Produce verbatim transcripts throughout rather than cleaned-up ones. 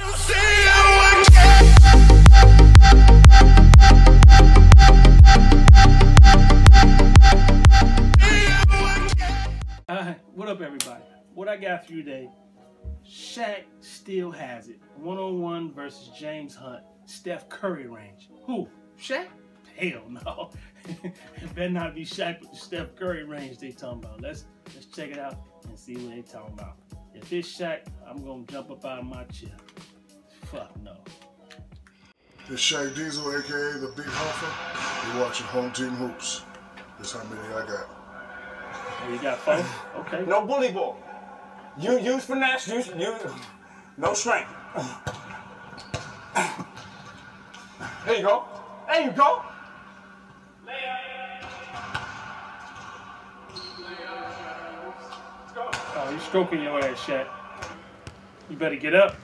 Uh, what up, everybody? What I got for you today, Shaq still has it. one on one versus James Hunt, Steph Curry range. Who? Shaq? Hell no. It better not be Shaq with the Steph Curry range they talking about. Let's let's check it out and see what they talking about. If it's Shaq, I'm gonna jump up out of my chair. Fuck no. It's Shaq Diesel, aka the Big Huffer. You're watching Home Team Hoops. That's how many I got. Oh, you got four? Okay. No bully ball. You use finesse. Use you. No strength. There you go. There you go. Oh, you're stroking your ass, Shaq. You better get up.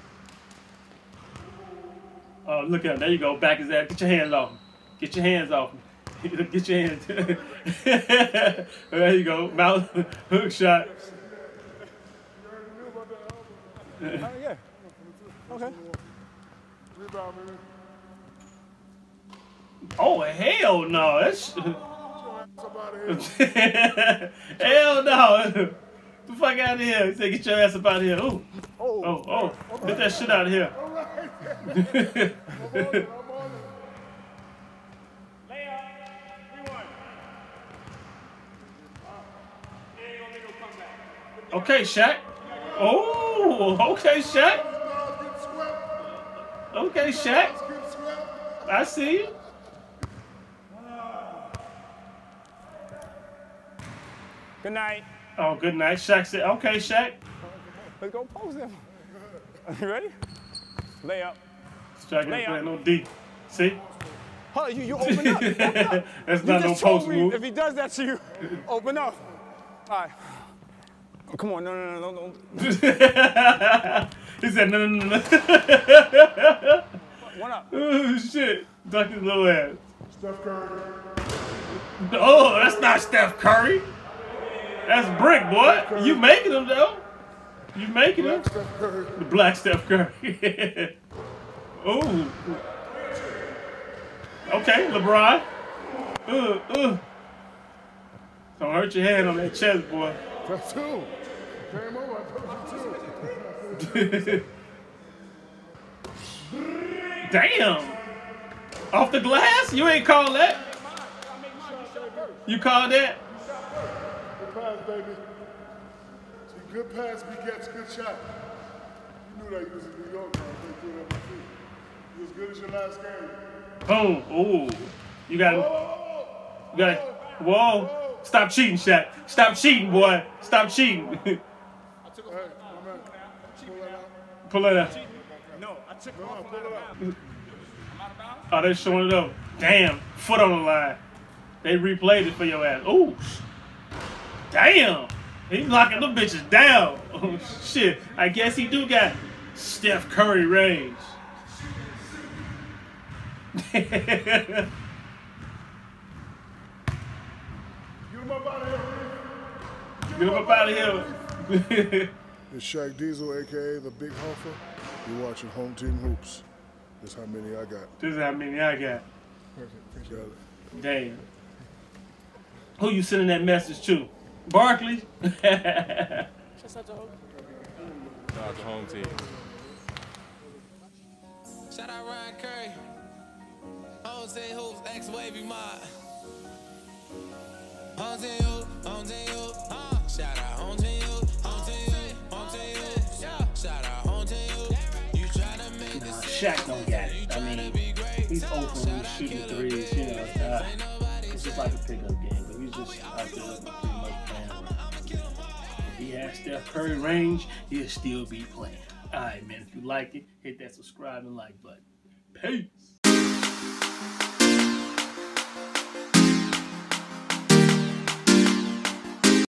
Oh, look at him. There you go. Back his ass. Get your hands off him. Get your hands off him. Get your hands. There you go. Mouth hook shot. Uh, yeah. Okay. Oh, hell no. That's... hell no. The fuck out of here. He said, get your ass up out of here. Ooh. Oh, oh, oh. Get that shit out of here. Okay, Shaq. Oh, okay, Shaq. Okay, Shaq. I see you. Good night. Oh, good night. Shaq said, okay, Shaq. Let's go pose him. Are you ready? Lay up. Shaq ain't playing no D. See? Huh, you, you open up. You open up. That's you not no post move. If he does that to you, open up. All right. Oh, come on, no, no, no, no, no. He said, no, no, no, no. One up. Oh, shit. Duck his little ass. Steph Curry. Oh, that's not Steph Curry. That's brick, boy. You making them, though. You making them. The black Steph Curry. Ooh. Okay, LeBron. Uh, uh. Don't hurt your hand on that chest, boy. That's two. Game over. I told you two. Damn. Off the glass? You ain't call that. You call that? Pass, baby. See, good pass begets good shot. You knew that you was in New York, man. They threw it up my feet. You was good as your last game. Boom. Oh, you got it. You got it. Whoa. Whoa. Stop cheating, Shaq. Stop cheating, boy. Stop cheating. I took hey, pull it out. No, I took no, pull it out. I'm out of bounds. Oh, they're showing it up. Damn. Foot on the line. They replayed it for your ass. Ooh. Damn, he's locking them bitches down. Oh, shit, I guess he do got Steph Curry range. You him up out of here. Get him up out of here. It's Shaq Diesel, A K A the Big Huffer. You're watching Home Team Hoops. This is how many I got. This is how many I got. Perfect. Damn. Who you sending that message to? Barkley. Shout out to Home. Shout out to Home Team. Shout out Ryan Curry. Home Team Hoops, X Wavy Mod. Home Team Hoops, Home Team Hoops, huh? Shout out Home Team Hoops, Home Team Hoops, Home Team Hoops, yeah. Shout out Home Team Hoops. You try to make this. Shaq don't get it. I mean, he's open, shooting threes, you know. Uh, it's just like a pickup game, but he's just out there. If he has Steph Curry range, he'll still be playing. All right, man. If you like it, hit that subscribe and like button. Peace.